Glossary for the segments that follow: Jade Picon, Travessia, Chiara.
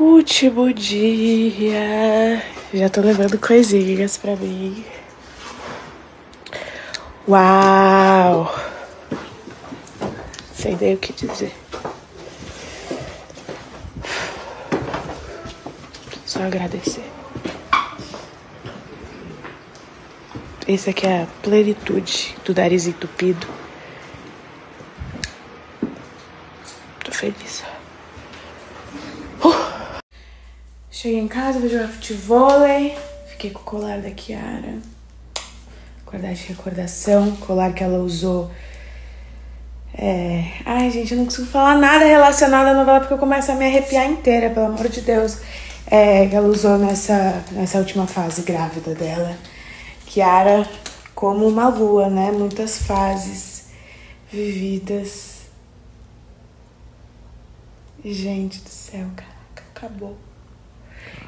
Último dia. Já tô levando coisinhas pra mim. Uau! Sem nem o que dizer. Só agradecer. Essa aqui é a plenitude do nariz entupido. Tô feliz. Cheguei em casa, vou jogar futevôlei. Fiquei com o colar da Chiara. Colar de recordação. Colar que ela usou. Ai, gente, eu não consigo falar nada relacionado à novela porque eu começo a me arrepiar inteira, pelo amor de Deus. Que ela usou nessa última fase grávida dela. Chiara, como uma lua, né? Muitas fases vividas. Gente do céu, caraca, acabou.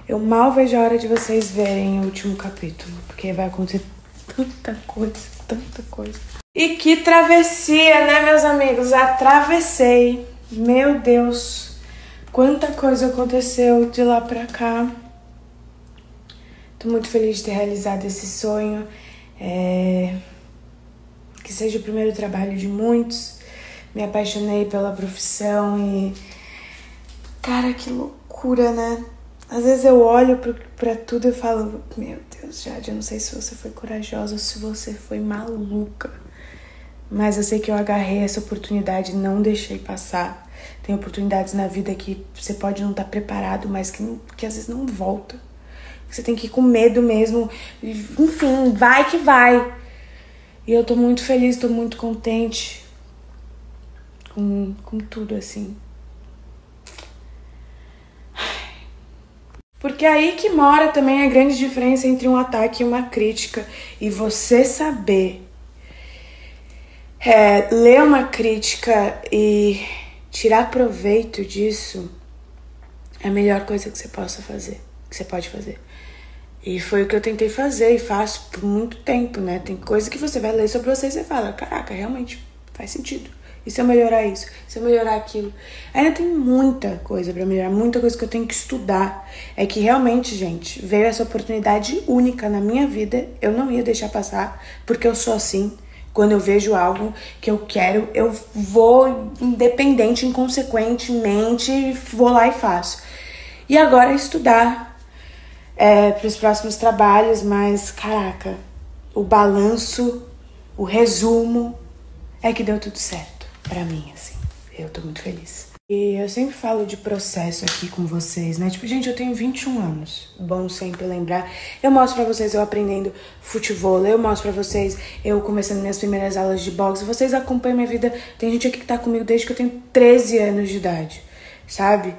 Eu mal vejo a hora de vocês verem o último capítulo, porque vai acontecer tanta coisa, tanta coisa. E que travessia, né, meus amigos? Atravessei. Meu Deus, quanta coisa aconteceu de lá pra cá. Tô muito feliz de ter realizado esse sonho, que seja o primeiro trabalho de muitos. Me apaixonei pela profissão e... Cara, que loucura, né? Às vezes eu olho pra tudo e falo, meu Deus, Jade, eu não sei se você foi corajosa ou se você foi maluca. Mas eu sei que eu agarrei essa oportunidade e não deixei passar. Tem oportunidades na vida que você pode não estar preparado, mas que às vezes não volta. Você tem que ir com medo mesmo. Enfim, vai que vai. E eu tô muito feliz, tô muito contente com tudo, assim. Porque aí que mora também a grande diferença entre um ataque e uma crítica. E você saber ler uma crítica e tirar proveito disso é a melhor coisa que você possa fazer. Que você pode fazer. E foi o que eu tentei fazer e faço por muito tempo, né? Tem coisa que você vai ler sobre você e você fala, caraca, realmente faz sentido. E se eu melhorar isso? E se eu melhorar aquilo? Ainda tem muita coisa pra melhorar, muita coisa que eu tenho que estudar. É que realmente, gente, veio essa oportunidade única na minha vida, eu não ia deixar passar, porque eu sou assim. Quando eu vejo algo que eu quero, eu vou independente, inconsequentemente, vou lá e faço. E agora é estudar. Para os próximos trabalhos, mas, caraca, o balanço, o resumo, é que deu tudo certo pra mim, assim. Eu tô muito feliz. E eu sempre falo de processo aqui com vocês, né? Tipo, gente, eu tenho 21 anos. Bom sempre lembrar. Eu mostro pra vocês eu aprendendo futevôlei, eu mostro pra vocês eu começando minhas primeiras aulas de boxe. Vocês acompanham minha vida. Tem gente aqui que tá comigo desde que eu tenho 13 anos de idade, sabe?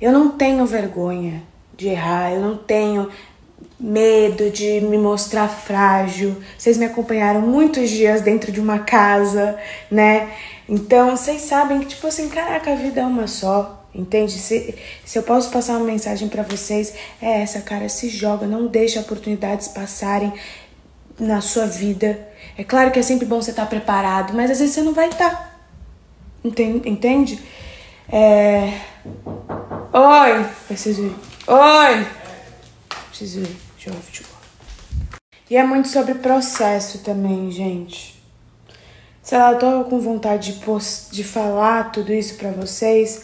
Eu não tenho vergonha de errar, eu não tenho medo de me mostrar frágil. Vocês me acompanharam muitos dias dentro de uma casa, né? Então, vocês sabem que, tipo assim, caraca, a vida é uma só, entende? Se eu posso passar uma mensagem pra vocês, é essa, cara, se joga, não deixa oportunidades passarem na sua vida. É claro que é sempre bom você estar preparado, mas às vezes você não vai estar. Entende? Oi! Preciso ir. Oi! Preciso ir jogar futebol. E é muito sobre processo também, gente. Sei lá, eu tô com vontade de falar tudo isso pra vocês,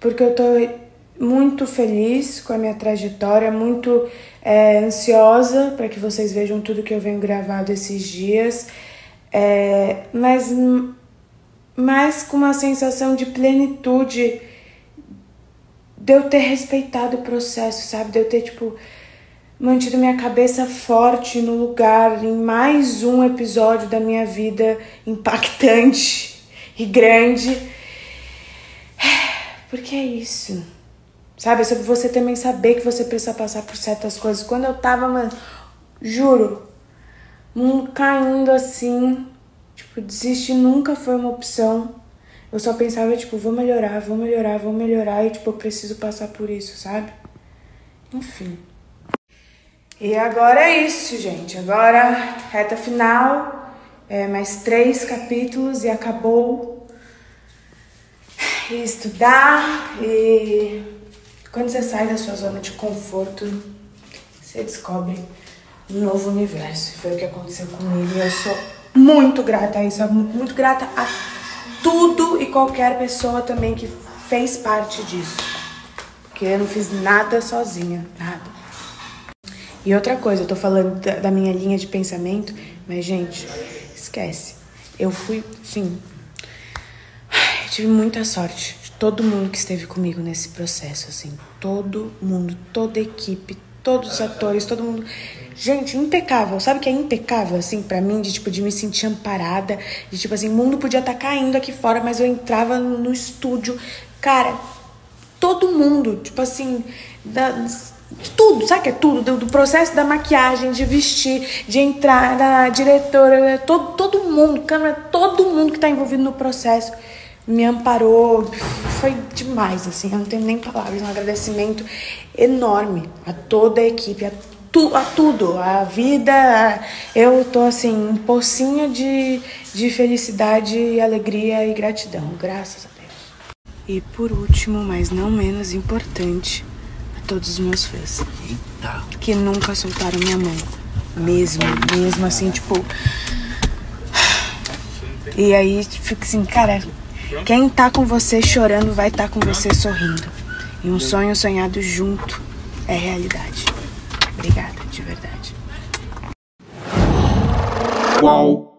porque eu tô muito feliz com a minha trajetória, muito ansiosa pra que vocês vejam tudo que eu venho gravado esses dias, mas com uma sensação de plenitude, de eu ter respeitado o processo, sabe? De eu ter, tipo, mantido minha cabeça forte no lugar em mais um episódio da minha vida impactante e grande. Porque é isso, sabe? É sobre você também saber que você precisa passar por certas coisas. Quando eu tava, mano, juro, mundo caindo assim, tipo, desistir nunca foi uma opção. Eu só pensava, tipo, vou melhorar, vou melhorar, vou melhorar. E, tipo, eu preciso passar por isso, sabe? Enfim. E agora é isso, gente. Agora, reta final. Mais 3 capítulos e acabou. E estudar. E Quando você sai da sua zona de conforto, você descobre um novo universo. E foi o que aconteceu comigo. E eu sou muito grata a isso. Muito grata a tudo e qualquer pessoa também que fez parte disso. Porque eu não fiz nada sozinha. Nada. E outra coisa, eu tô falando da minha linha de pensamento, mas, gente, esquece. Eu fui, sim, tive muita sorte de todo mundo que esteve comigo nesse processo, assim. Todo mundo, toda a equipe, todos os atores, todo mundo. Gente, impecável. Sabe o que é impecável, assim, pra mim? De, tipo, de me sentir amparada. De, tipo, assim, o mundo podia estar caindo aqui fora, mas eu entrava no estúdio. Cara, todo mundo, tipo, assim, de tudo, sabe que é tudo? Do processo da maquiagem, de vestir, de entrar, da diretora, todo mundo, câmera, todo mundo que tá envolvido no processo me amparou. Foi demais, assim, eu não tenho nem palavras, um agradecimento enorme a toda a equipe, a tudo, a vida. Eu tô, assim, um pocinho de felicidade e alegria e gratidão, graças a Deus. E por último, mas não menos importante, todos os meus fãs, que nunca soltaram minha mão, mesmo assim, tipo, e aí fica assim, cara, quem tá com você chorando vai tá com você sorrindo, e um sonho sonhado junto é realidade. Obrigada, de verdade. Uau.